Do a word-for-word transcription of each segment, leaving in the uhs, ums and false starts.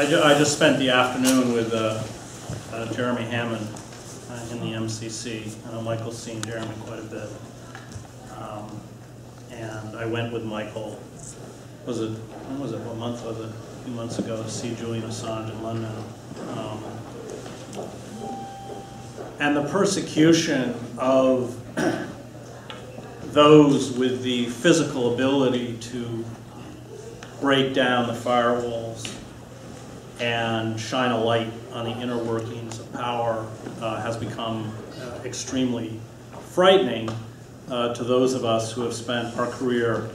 I, ju I just spent the afternoon with uh, uh, Jeremy Hammond uh, in the M C C. I know Michael's seen Jeremy quite a bit. Um, and I went with Michael, was it, when was it, what month was it? A few months ago to see Julian Assange in London. Um, and the persecution of those with the physical ability to break down the firewalls and shine a light on the inner workings of power uh, has become uh, extremely frightening uh, to those of us who have spent our career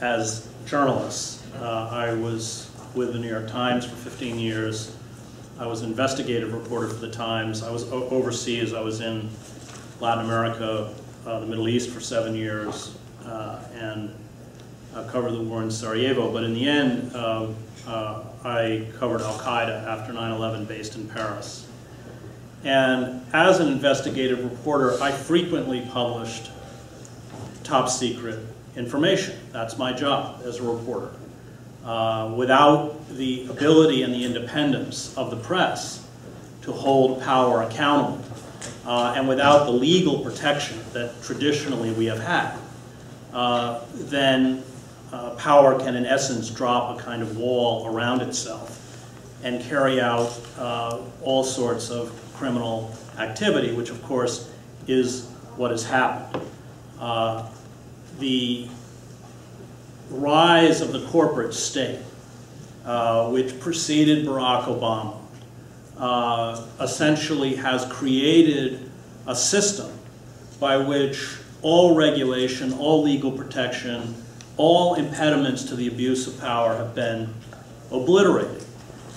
as journalists. Uh, I was with the New York Times for fifteen years. I was an investigative reporter for the Times. I was overseas. I was in Latin America, uh, the Middle East for seven years, uh, and I covered the war in Sarajevo. But in the end, uh, uh, I covered Al-Qaeda after nine eleven based in Paris. And as an investigative reporter, I frequently published top secret information. That's my job as a reporter. Uh, without the ability and the independence of the press to hold power accountable, uh, and without the legal protection that traditionally we have had, uh, then uh, power can in essence drop a kind of wall around itself and carry out uh, all sorts of criminal activity, which of course is what has happened. Uh, the rise of the corporate state, uh, which preceded Barack Obama, uh, essentially has created a system by which all regulation, all legal protection, all impediments to the abuse of power have been obliterated.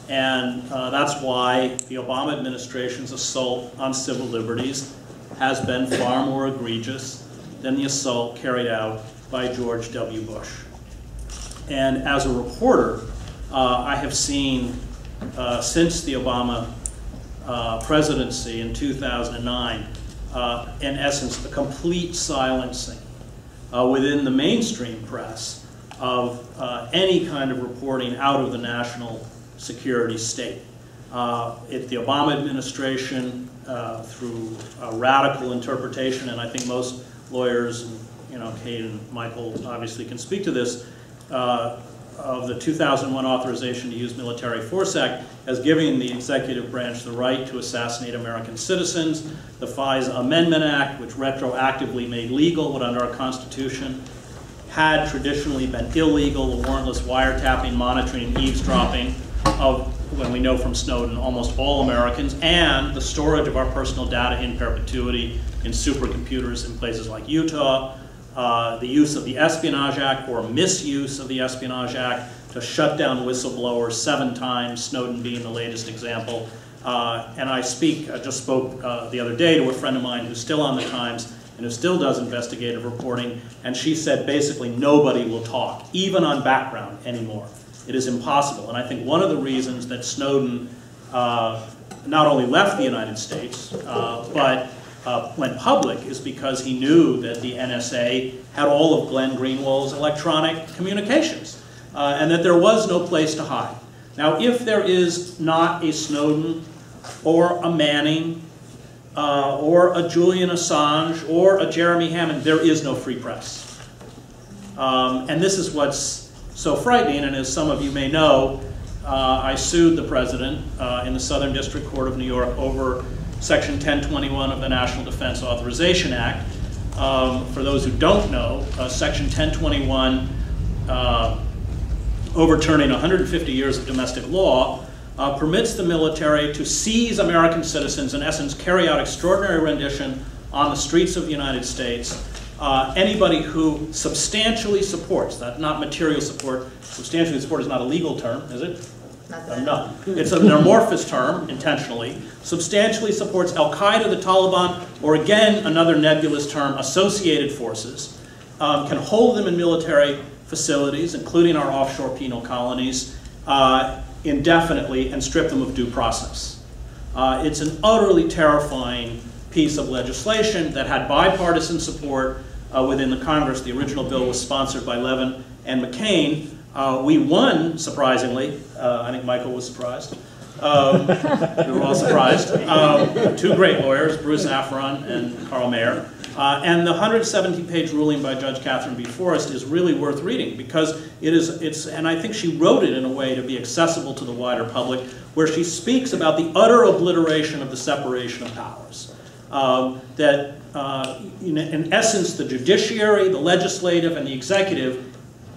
And uh, that's why the Obama administration's assault on civil liberties has been far more egregious than the assault carried out by George W. Bush. And as a reporter, uh, I have seen uh, since the Obama uh, presidency in two thousand nine, uh, in essence, a complete silencing uh, within the mainstream press of uh, any kind of reporting out of the national security state. Uh, if the Obama administration, uh, through a radical interpretation, and I think most lawyers, and, you know, Kate and Michael obviously can speak to this, Uh, of the two thousand one Authorization to Use Military Force Act as giving the executive branch the right to assassinate American citizens, the FISA Amendment Act, which retroactively made legal what under our Constitution had traditionally been illegal, the warrantless wiretapping, monitoring, and eavesdropping of, when we know from Snowden, almost all Americans, and the storage of our personal data in perpetuity in supercomputers in places like Utah, Uh, the use of the Espionage Act or misuse of the Espionage Act to shut down whistleblowers seven times, Snowden being the latest example. Uh, and I speak, I just spoke uh, the other day to a friend of mine who's still on the Times and who still does investigative reporting, and she said basically nobody will talk, even on background anymore. It is impossible. And I think one of the reasons that Snowden uh, not only left the United States, uh, but Uh, went public is because he knew that the N S A had all of Glenn Greenwald's electronic communications uh, and that there was no place to hide. Now, if there is not a Snowden or a Manning uh, or a Julian Assange or a Jeremy Hammond, there is no free press. Um, and this is what's so frightening, and as some of you may know, uh, I sued the president uh, in the Southern District Court of New York over Section ten twenty-one of the National Defense Authorization Act. Um, for those who don't know, uh, Section ten twenty-one, uh, overturning one hundred fifty years of domestic law, uh, permits the military to seize American citizens, in essence carry out extraordinary rendition on the streets of the United States. Uh, anybody who substantially supports, that not material support, substantially support is not a legal term, is it? No, it's an amorphous term, intentionally, substantially supports Al-Qaeda, the Taliban, or again, another nebulous term, associated forces, um, can hold them in military facilities, including our offshore penal colonies, uh, indefinitely and strip them of due process. Uh, it's an utterly terrifying piece of legislation that had bipartisan support uh, within the Congress. The original bill was sponsored by Levin and McCain. Uh, we won, surprisingly. Uh, I think Michael was surprised. Um, we were all surprised. Um, two great lawyers, Bruce Afron and Carl Mayer. Uh, and the one hundred seventy page ruling by Judge Catherine B Forrest is really worth reading, because it is, it's, and I think she wrote it in a way to be accessible to the wider public, where she speaks about the utter obliteration of the separation of powers. Um, that, uh, in, in essence, the judiciary, the legislative, and the executive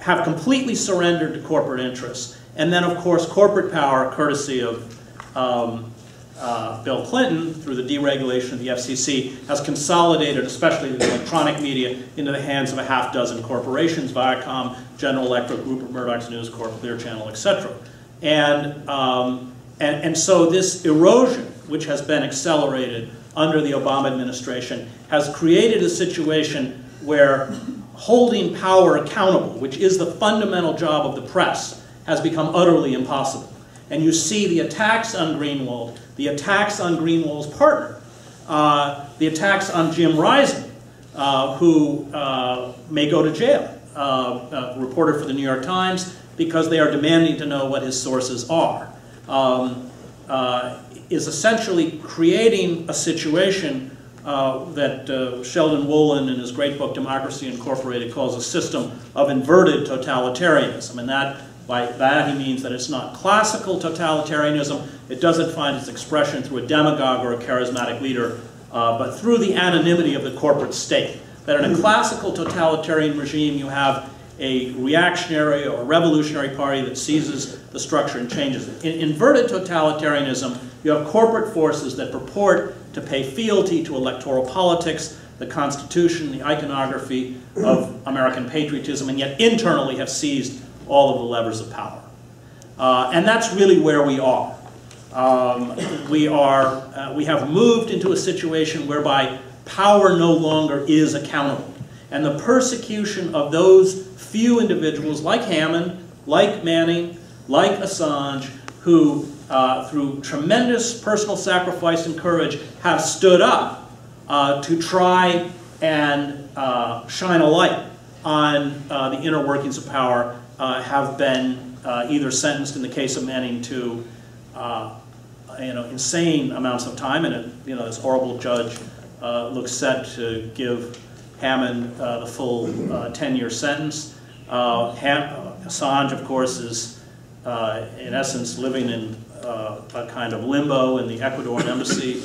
have completely surrendered to corporate interests. And then, of course, corporate power, courtesy of um, uh, Bill Clinton, through the deregulation of the F C C, has consolidated, especially the electronic media, into the hands of a half dozen corporations: Viacom, General Electric, Rupert Murdoch's News Corp, Clear Channel, et cetera. And, um, and, and so this erosion, which has been accelerated under the Obama administration, has created a situation where holding power accountable, which is the fundamental job of the press, has become utterly impossible. And you see the attacks on Greenwald, the attacks on Greenwald's partner, uh, the attacks on Jim Risen, uh, who uh, may go to jail, uh, uh, reporter for the New York Times, because they are demanding to know what his sources are, um, uh, is essentially creating a situation uh, that uh, Sheldon Wolin, in his great book Democracy Incorporated, calls a system of inverted totalitarianism. And that By that he means that it's not classical totalitarianism. It doesn't find its expression through a demagogue or a charismatic leader, uh, but through the anonymity of the corporate state. That in a classical totalitarian regime you have a reactionary or revolutionary party that seizes the structure and changes it. In inverted totalitarianism, you have corporate forces that purport to pay fealty to electoral politics, the Constitution, the iconography of American patriotism, and yet internally have seized all of the levers of power. Uh, and that's really where we are. Um, we, are uh, we have moved into a situation whereby power no longer is accountable. And the persecution of those few individuals like Hammond, like Manning, like Assange, who uh, through tremendous personal sacrifice and courage have stood up uh, to try and uh, shine a light on uh, the inner workings of power, Uh, have been uh, either sentenced, in the case of Manning, to uh, you know, insane amounts of time, and it, you know, this horrible judge uh, looks set to give Hammond uh, the full uh, ten year sentence. Uh, Ham Assange, of course, is uh, in essence living in uh, a kind of limbo in the Ecuadorian embassy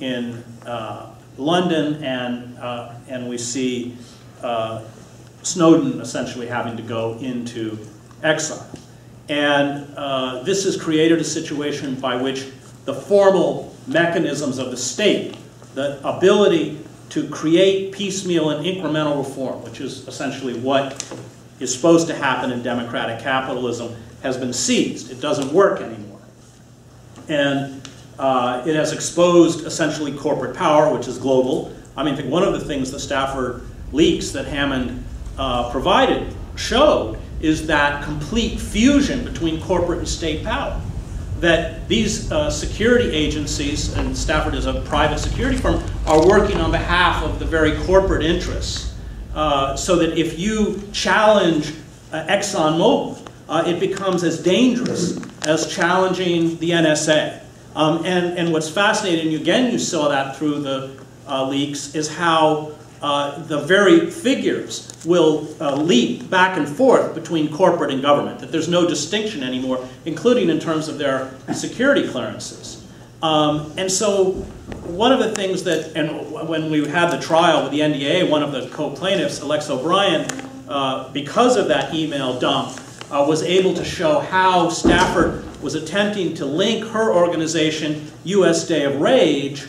in uh, London, and uh, and we see Uh, Snowden essentially having to go into exile. And uh, this has created a situation by which the formal mechanisms of the state, the ability to create piecemeal and incremental reform, which is essentially what is supposed to happen in democratic capitalism, has been seized. It doesn't work anymore. And uh, it has exposed essentially corporate power, which is global. I mean, I think one of the things the Stafford leaks that Hammond Uh, provided, showed, is that complete fusion between corporate and state power. That these uh, security agencies, and Stafford is a private security firm, are working on behalf of the very corporate interests. Uh, so that if you challenge uh, ExxonMobil, uh, it becomes as dangerous as challenging the N S A. Um, and, and what's fascinating, again you saw that through the uh, leaks, is how Uh, the very figures will uh, leap back and forth between corporate and government, that there's no distinction anymore, including in terms of their security clearances. Um, and so one of the things that, and when we had the trial with the N D A A, one of the co-plaintiffs, Alex O'Brien, uh, because of that email dump, uh, was able to show how Stafford was attempting to link her organization, U S Day of Rage,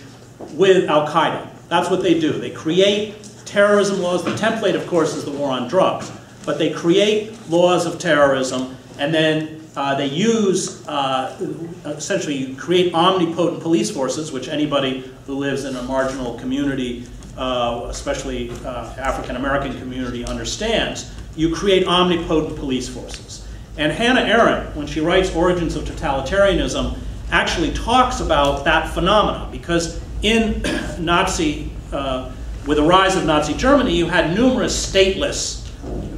with Al-Qaeda. That's what they do. They create terrorism laws. The template, of course, is the war on drugs. But they create laws of terrorism, and then uh, they use, uh, essentially, you create omnipotent police forces, which anybody who lives in a marginal community, uh, especially uh, African-American community, understands. You create omnipotent police forces. And Hannah Arendt, when she writes Origins of Totalitarianism, actually talks about that phenomenon, because in Nazi, uh, with the rise of Nazi Germany, you had numerous stateless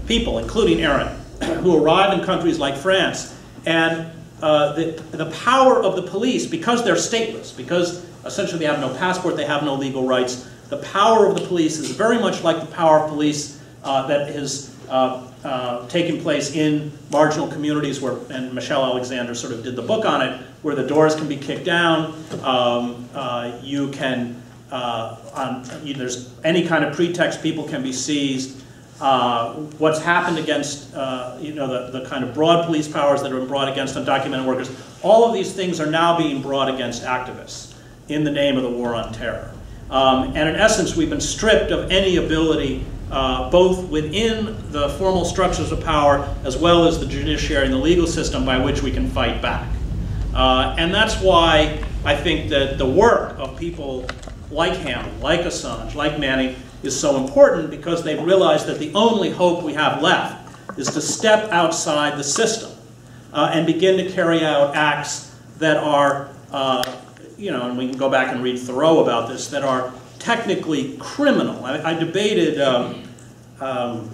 people, including Arendt, who arrive in countries like France, and uh, the, the power of the police, because they're stateless, because essentially they have no passport, they have no legal rights, the power of the police is very much like the power of police uh, that has uh, uh, taken place in marginal communities where, and Michelle Alexander sort of did the book on it, where the doors can be kicked down, um, uh, you can, uh, on, you, there's any kind of pretext, people can be seized. Uh, what's happened against, uh, you know, the, the kind of broad police powers that have been brought against undocumented workers, all of these things are now being brought against activists in the name of the war on terror. Um, and in essence, we've been stripped of any ability, uh, both within the formal structures of power as well as the judiciary and the legal system, by which we can fight back. Uh, and that's why I think that the work of people like Hammond, like Assange, like Manning is so important, because they've realized that the only hope we have left is to step outside the system uh, and begin to carry out acts that are uh, you know, and we can go back and read Thoreau about this, that are technically criminal. I, I debated, um, um,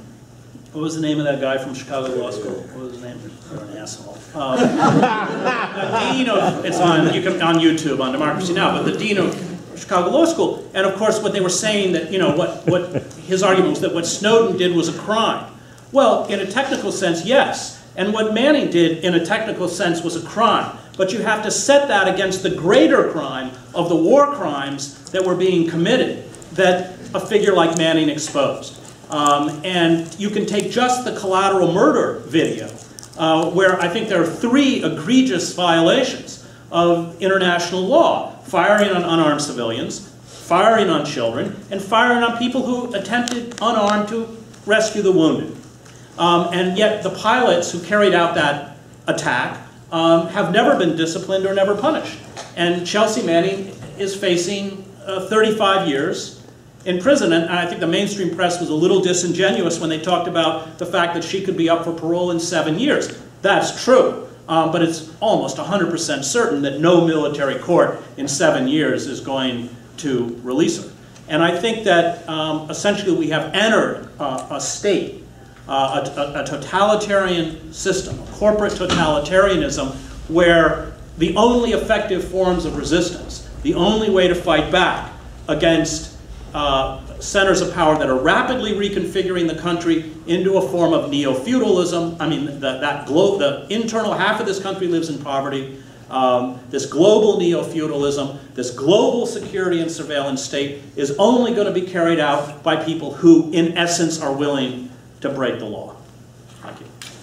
what was the name of that guy from Chicago Law School? What was his name? What an asshole. Um, the dean of, it's on, you can, on YouTube, on Democracy Now!, but the dean of Chicago Law School, and of course what they were saying that, you know, what, what his argument was that what Snowden did was a crime. Well, in a technical sense, yes. And what Manning did, in a technical sense, was a crime. But you have to set that against the greater crime of the war crimes that were being committed that a figure like Manning exposed. Um, and you can take just the collateral murder video, uh, where I think there are three egregious violations of international law. Firing on unarmed civilians, firing on children, and firing on people who attempted unarmed to rescue the wounded. Um, and yet the pilots who carried out that attack Um, have never been disciplined or never punished. And Chelsea Manning is facing uh, thirty-five years in prison. And I think the mainstream press was a little disingenuous when they talked about the fact that she could be up for parole in seven years. That's true, um, but it's almost one hundred percent certain that no military court in seven years is going to release her. And I think that um, essentially we have entered uh, a state Uh, a, a, a totalitarian system, a corporate totalitarianism, where the only effective forms of resistance, the only way to fight back against uh, centers of power that are rapidly reconfiguring the country into a form of neo-feudalism. I mean, the, that glo the internal half of this country lives in poverty. Um, this global neo-feudalism, this global security and surveillance state is only going to be carried out by people who, in essence, are willing to break the law. Thank you.